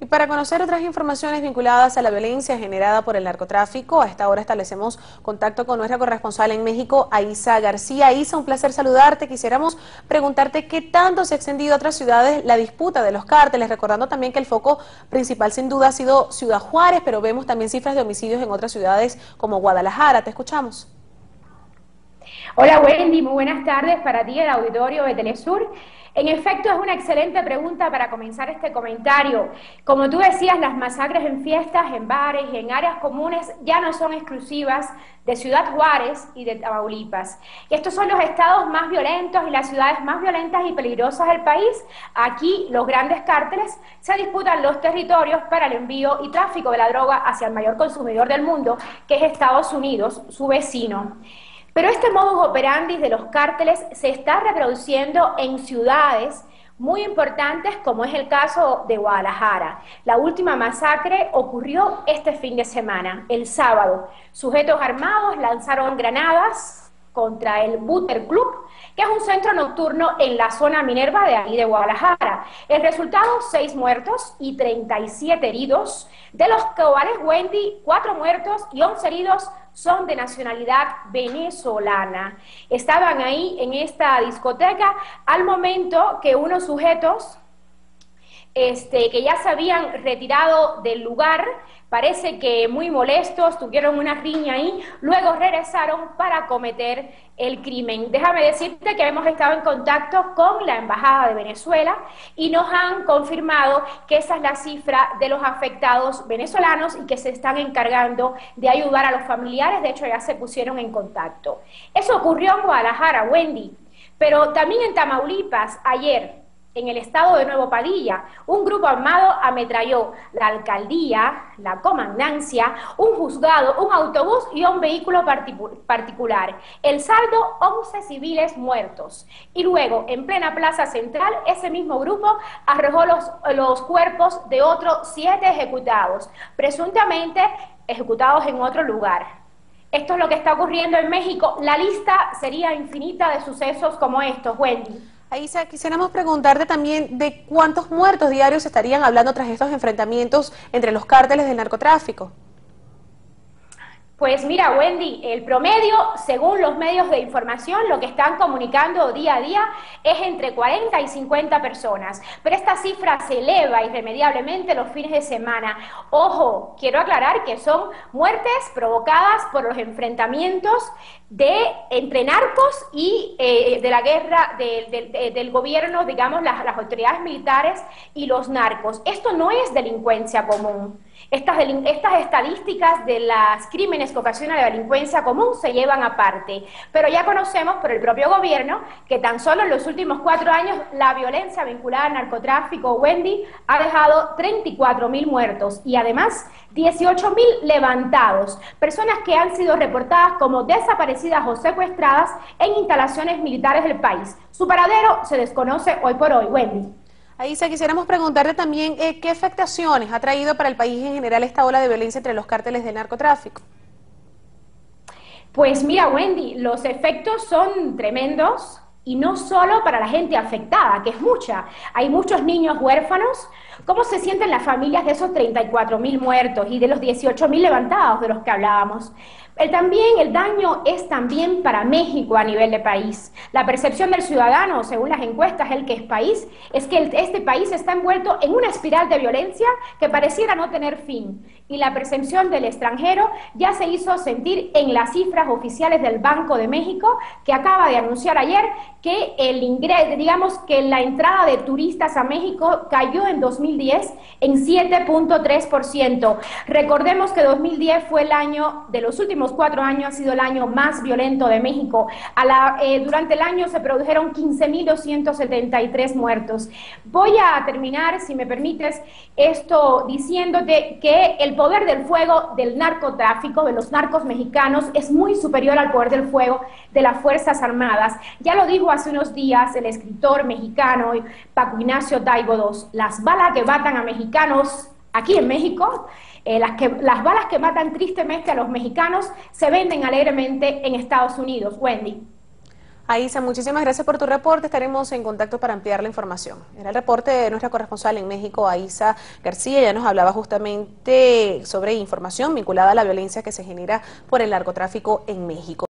Y para conocer otras informaciones vinculadas a la violencia generada por el narcotráfico, a esta hora establecemos contacto con nuestra corresponsal en México, Aissa García. Aissa, un placer saludarte. Quisiéramos preguntarte qué tanto se ha extendido a otras ciudades la disputa de los cárteles, recordando también que el foco principal sin duda ha sido Ciudad Juárez, pero vemos también cifras de homicidios en otras ciudades como Guadalajara. Te escuchamos. Hola Wendy, muy buenas tardes para ti, el auditorio de Telesur. En efecto, es una excelente pregunta para comenzar este comentario. Como tú decías, las masacres en fiestas, en bares y en áreas comunes ya no son exclusivas de Ciudad Juárez y de Tamaulipas. Y estos son los estados más violentos y las ciudades más violentas y peligrosas del país. Aquí los grandes cárteles se disputan los territorios para el envío y tráfico de la droga hacia el mayor consumidor del mundo, que es Estados Unidos, su vecino. Pero este modus operandi de los cárteles se está reproduciendo en ciudades muy importantes, como es el caso de Guadalajara. La última masacre ocurrió este fin de semana, el sábado. Sujetos armados lanzaron granadas contra el Butter Club, que es un centro nocturno en la zona Minerva de ahí de Guadalajara. El resultado, 6 muertos y 37 heridos, de los cuales, Wendy, 4 muertos y 11 heridos son de nacionalidad venezolana. Estaban ahí en esta discoteca al momento que unos sujetos que ya se habían retirado del lugar, parece que muy molestos, tuvieron una riña ahí, luego regresaron para cometer el crimen. Déjame decirte que hemos estado en contacto con la Embajada de Venezuela y nos han confirmado que esa es la cifra de los afectados venezolanos y que se están encargando de ayudar a los familiares. De hecho, ya se pusieron en contacto. Eso ocurrió en Guadalajara, Wendy, pero también en Tamaulipas ayer. En el estado de Nuevo Padilla, un grupo armado ametralló la alcaldía, la comandancia, un juzgado, un autobús y un vehículo particular. El saldo, 11 civiles muertos. Y luego, en plena plaza central, ese mismo grupo arrojó los cuerpos de otros 7 ejecutados, presuntamente ejecutados en otro lugar. Esto es lo que está ocurriendo en México. La lista sería infinita de sucesos como estos, Wendy. Aissa, quisiéramos preguntarte también de cuántos muertos diarios estarían hablando tras estos enfrentamientos entre los cárteles del narcotráfico. Pues mira, Wendy, el promedio, según los medios de información, lo que están comunicando día a día es entre 40 y 50 personas. Pero esta cifra se eleva irremediablemente los fines de semana. Ojo, quiero aclarar que son muertes provocadas por los enfrentamientos entre narcos y de la guerra del gobierno, digamos, las autoridades militares y los narcos. Esto no es delincuencia común. Estas estadísticas de los crímenes que ocasiona la delincuencia común se llevan aparte, pero ya conocemos por el propio gobierno que tan solo en los últimos 4 años la violencia vinculada al narcotráfico, Wendy, ha dejado 34.000 muertos y además 18.000 levantados, personas que han sido reportadas como desaparecidas o secuestradas en instalaciones militares del país. Su paradero se desconoce hoy por hoy, Wendy. Aissa, quisiéramos preguntarte también qué afectaciones ha traído para el país en general esta ola de violencia entre los cárteles del narcotráfico. Pues mira, Wendy, los efectos son tremendos y no solo para la gente afectada, que es mucha. Hay muchos niños huérfanos. ¿Cómo se sienten las familias de esos 34.000 muertos y de los 18.000 levantados de los que hablábamos? El daño es también para México a nivel de país. La percepción del ciudadano, según las encuestas, el que es país, es que este país está envuelto en una espiral de violencia que pareciera no tener fin. Y la percepción del extranjero ya se hizo sentir en las cifras oficiales del Banco de México, que acaba de anunciar ayer que la entrada de turistas a México cayó en 2010 en 7.3%. Recordemos que 2010 fue el año de los últimos 4 años, ha sido el año más violento de México. Durante el año se produjeron 15.273 muertos. Voy a terminar, si me permites, esto diciéndote que el poder del fuego del narcotráfico, de los narcos mexicanos, es muy superior al poder del fuego de las Fuerzas Armadas. Ya lo dijo hace unos días el escritor mexicano Paco Ignacio Taibo II, las balas que matan a mexicanos aquí en México, las balas que matan tristemente a los mexicanos se venden alegremente en Estados Unidos, Wendy. Aissa, muchísimas gracias por tu reporte. Estaremos en contacto para ampliar la información. Era el reporte de nuestra corresponsal en México, Aissa García. Ya nos hablaba justamente sobre información vinculada a la violencia que se genera por el narcotráfico en México.